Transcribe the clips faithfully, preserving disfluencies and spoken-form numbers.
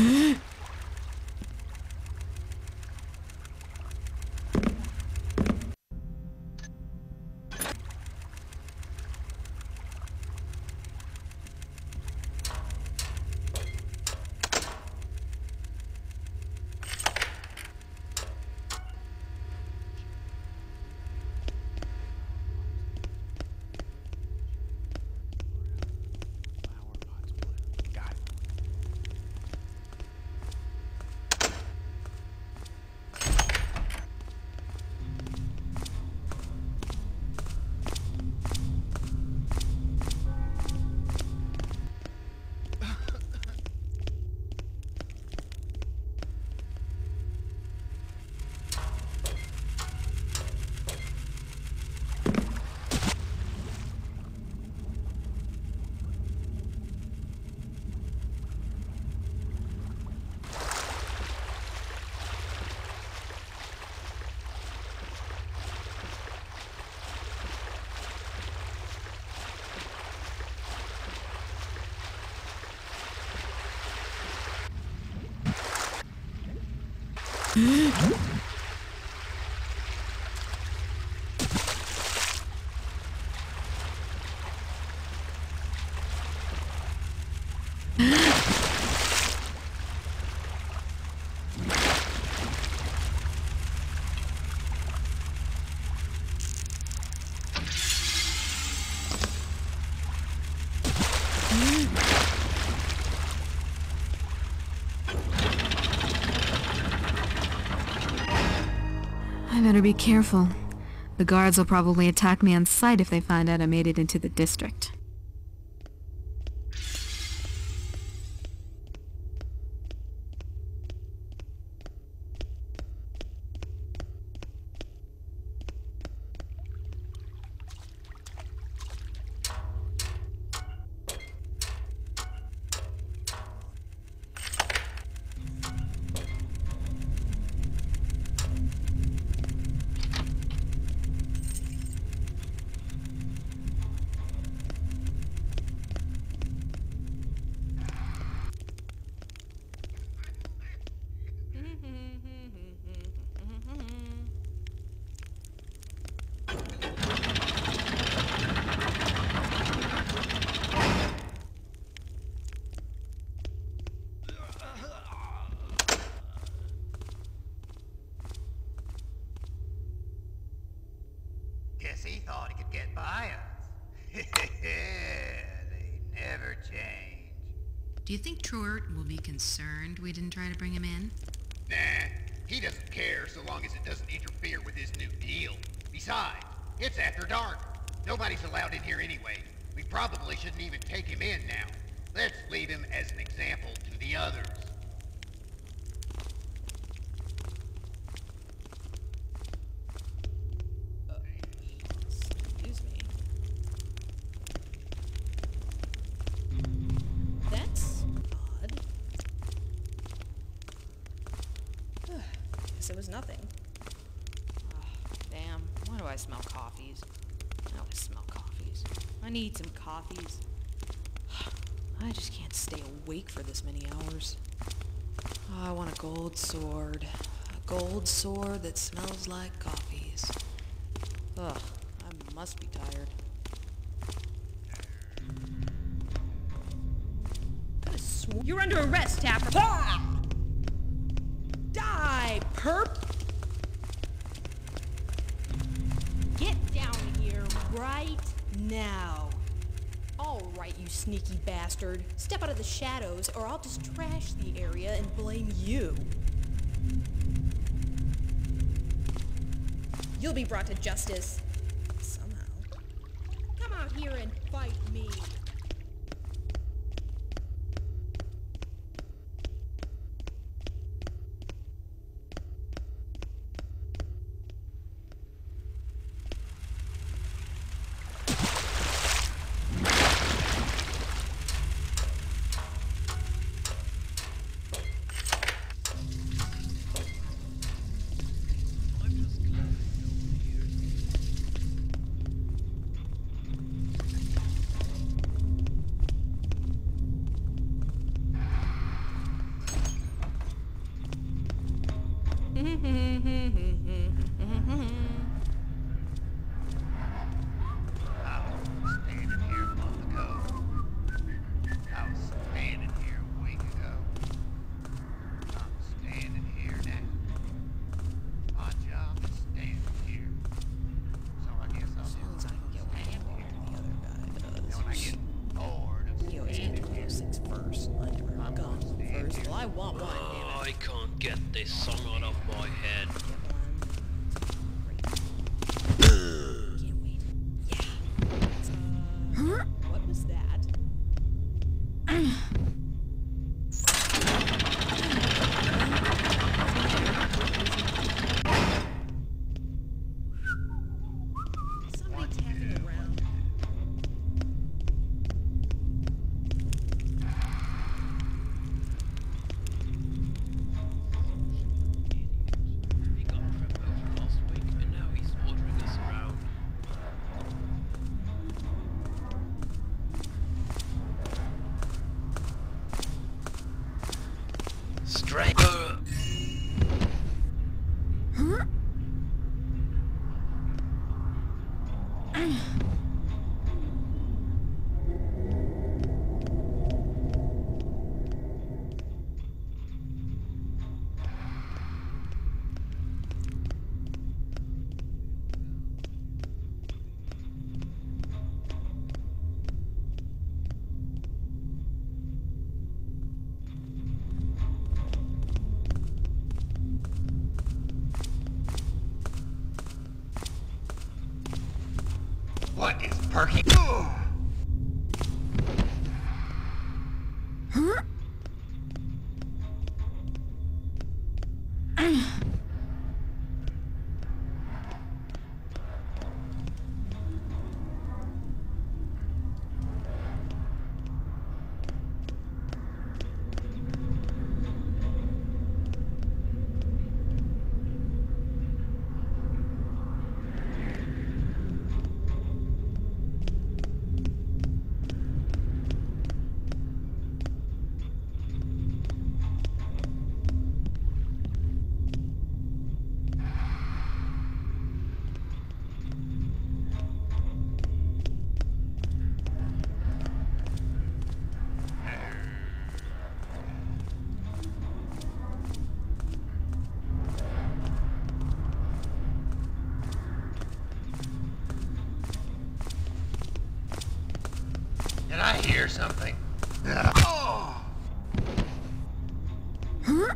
Huh? Better be careful. The guards will probably attack me on sight if they find out I made it into the district. He thought he could get by us. They never change. Do you think Truart will be concerned we didn't try to bring him in? Nah, he doesn't care so long as it doesn't interfere with his new deal. Besides, it's after dark. Nobody's allowed in here anyway. We probably shouldn't even take him in now. Let's leave him as an example to the others. It was nothing. Oh, damn, why do I smell coffees? I always smell coffees. I need some coffees. I just can't stay awake for this many hours. Oh, I want a gold sword. A gold sword that smells like coffees. Ugh, I must be tired. Could've sworn- You're under arrest, Taffer. Ah! Die, perp! Get down here right now. All right, you sneaky bastard. Step out of the shadows, or I'll just trash the area and blame you. You'll be brought to justice. Somehow. Come out here and fight me. Something. Oh. Huh?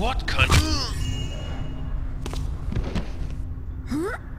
What kind of... Huh?